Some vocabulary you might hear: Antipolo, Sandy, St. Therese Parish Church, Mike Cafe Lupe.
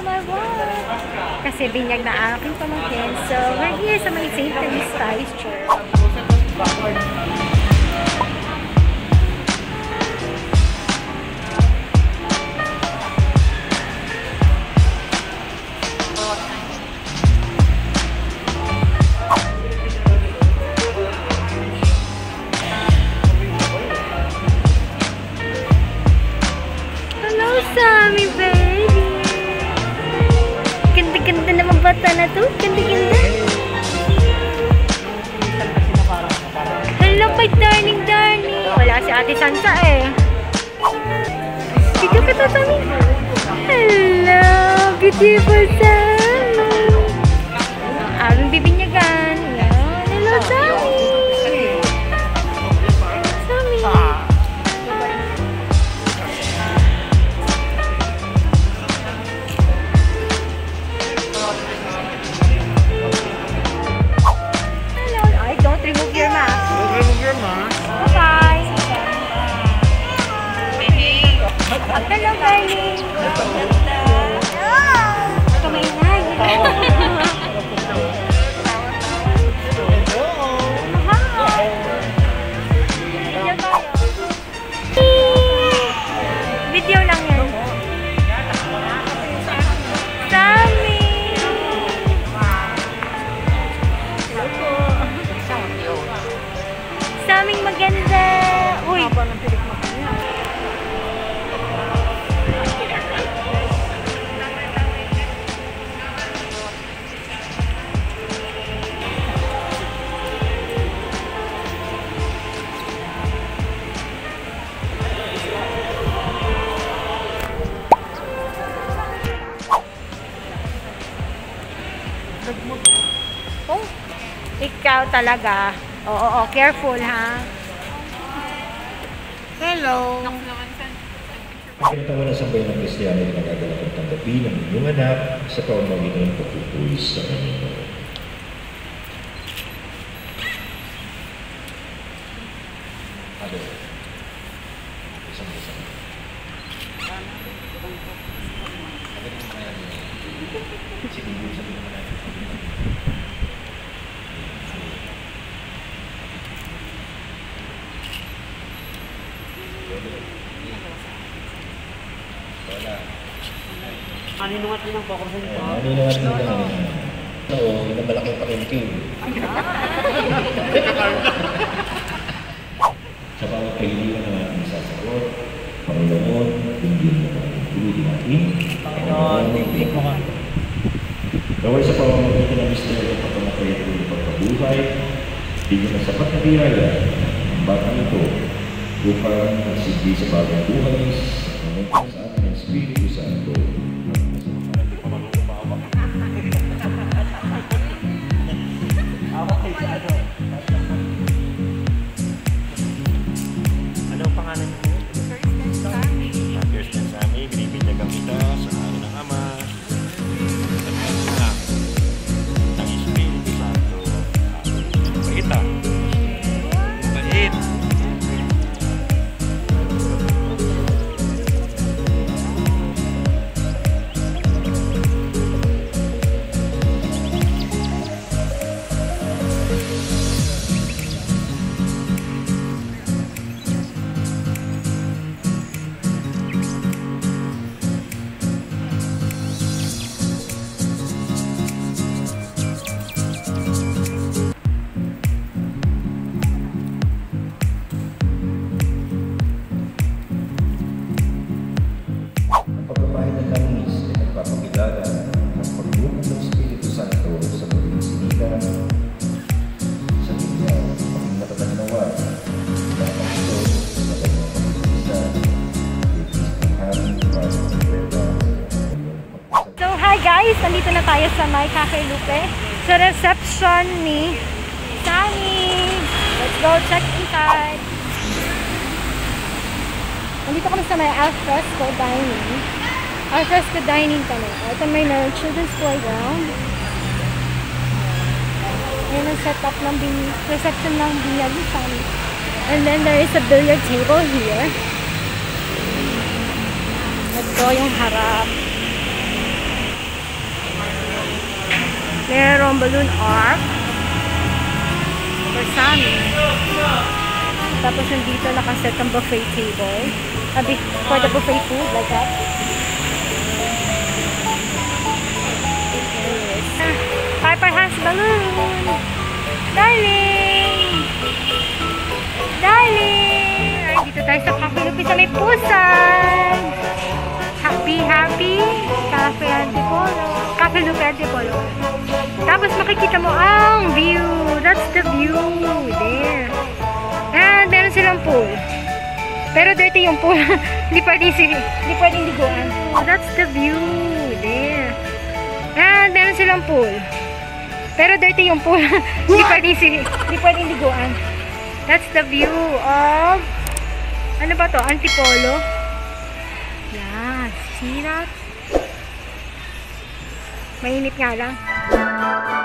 to my vlog. Kasi binyag na aking pamangkin. So, we're here sa may St. Therese Parish Church. Beautiful Sandy! Ang bibinyagan. Ayan. Hello, Sandy! Sandy! Hello! Ay, don't remove your mask. Don't remove your mask. Bye-bye! Hello, Sandy! Oh, ikaw talaga. Oo, careful ha. Hello. Pagkita mo na sa bayan ng Kristiyano na nagagalang ang tanggapin ng inyong anak sa pamamagitan ng pagpupulis sa Panginoon. Aninungat mo ng bako sa ito? Aninungat mo ng bako. Oo, yun ang malaking pakinkin. Sa bawat pahiliwan na natin sasagot, Panginoon, tingin mo ka. Tingin natin. Panginoon, tingin mo ka. Gawin sa pamamagitan ng misteryo at patamatay at ulo pagkabuhay, bigyan ng sapat na biyaya ang batang ito upang magsigil sa bagong buhay sa atin ng Espiritu Santo. Nandito na tayo sa Mike Cafe Lupe sa reception ni Sandy. Let's go check inside. Nandito kami sa may alfresco dining. Alfresco dining kami. Ito may children's playground. Yan ang setup ng reception ng binyag ni Sandy. And then there is a billiard table here. Ito yung harap. Merong balloon arc for salmon. Tapos nandito nakaset ang buffet table. Abi, for the buffet food, like that. Piper has balloon. Darling! Darling! Ay, dito tayo sa Cafe Lupe sa may Pusan. Happy, happy. Cafe Antipolo. Cafe Lupe Antipolo. Tapos makikita mo ang view. That's the view there. And meron silang pool. Pero dirty yung pool. Hindi pwedeng liguan. So that's the view there. And meron silang pool. Pero dirty yung pool. Hindi pwedeng liguan. That's the view of ano ba to? Antipolo. Yeah, see that? Mainit nga lang.